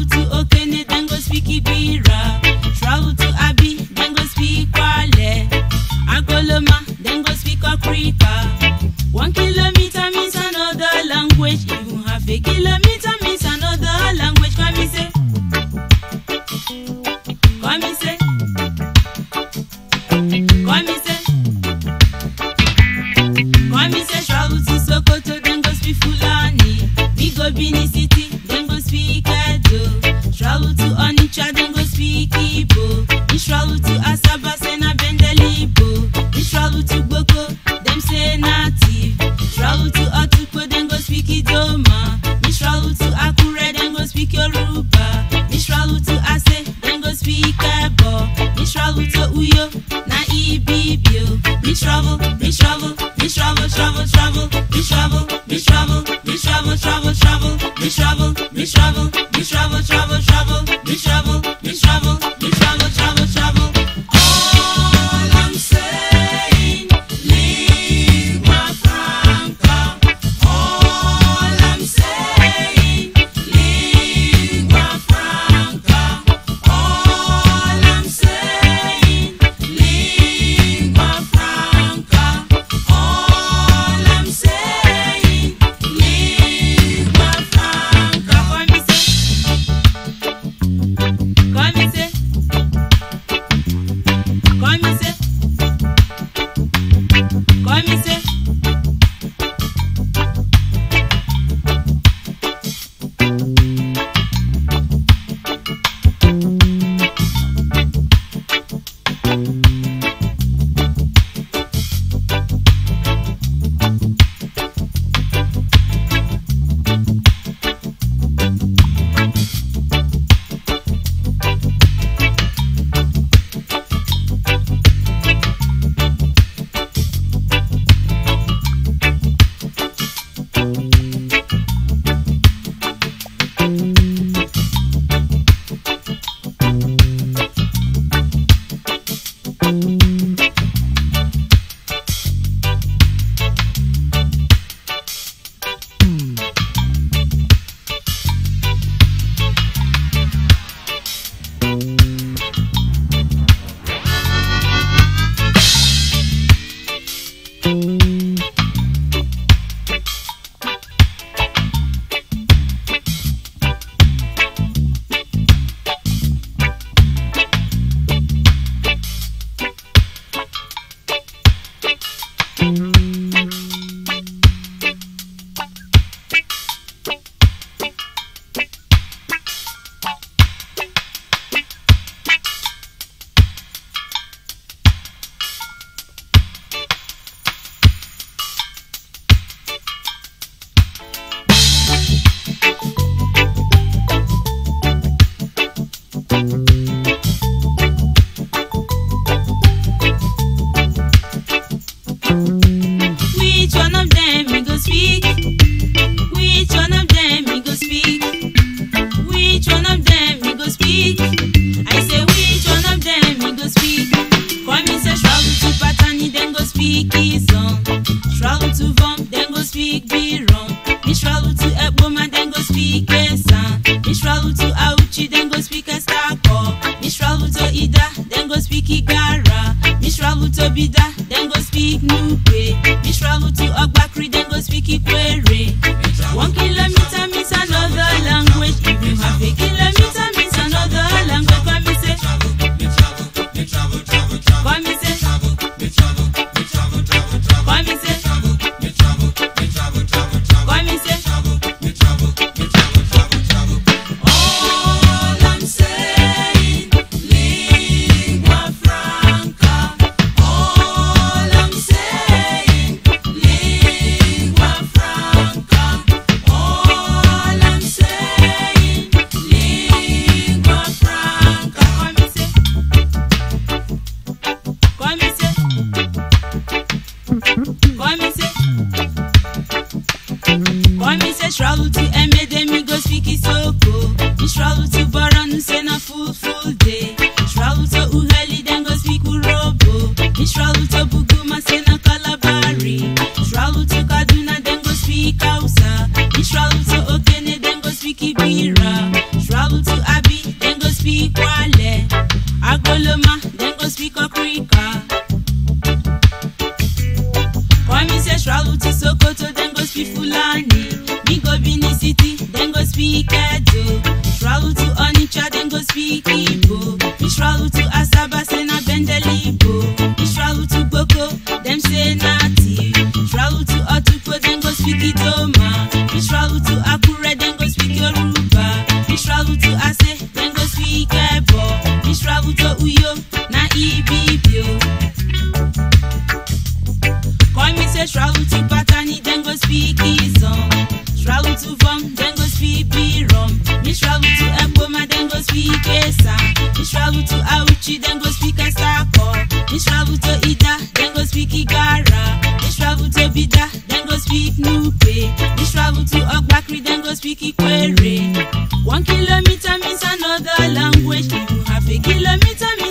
Travel to Okene, then go speak Ibira. Travel to Abi, then go speak Wale. Agoloma, then go speak Okrika. 1 kilometer means another language. Even 1/2 kilometer means another language. Come and say, come and say, come and say, come and say. Travel to Sokoto, then go speak Fulani. We go Bini City, then go speak Edo. Travel to Onitsha, then go speak Igbo. We travel to Asaba, say na Bendelibo. We travel to Gboko, them say native. Travel to Otukpo, then go speak Idoma. We travel to Akure, then go speak Yoruba. We travel to Ase, then go speak Ebo. We travel to Uyo, na Ibibio. We travel, travel, travel. We travel, travel, travel. We travel, travel, travel. We travel, travel, travel. All I'm saying, lingua franca. All I'm saying, lingua franca. All I'm saying, lingua franca. All I'm saying, lingua franca. Come say. Travel to Abbey, then go speak Wale. Agboloma, then go speak Okrika. Kwame say travel to Sokoto, then go speak Fulani. Me go Benin City, then go speak Edo. Travel to Onitsha, then go speak Igbo. Me travel to Asaba, say na Bendeli Igbo. Me travel to Boko, them say na Tiv. Travel to Otukpo, then go speak Idoma. Me travel to Akure, then go speak Yoruba. Me travel to Ase, then go speak Ebo. Me travel to Uyo, na Ibibio. Kwame say travel to Patani, then go speak Izon. Travel to Vom, then go speak Birom. Me travel to Eboma, then go speak Esa. Me travel to Auchi, then go speak Asako. Me travel to Ida, then go speak Igara. Me travel to Bida, then go speak Nupe. Me travel to Ogbakri, then go speak Ikwere. 1 kilometer means another language. You have a kilometer means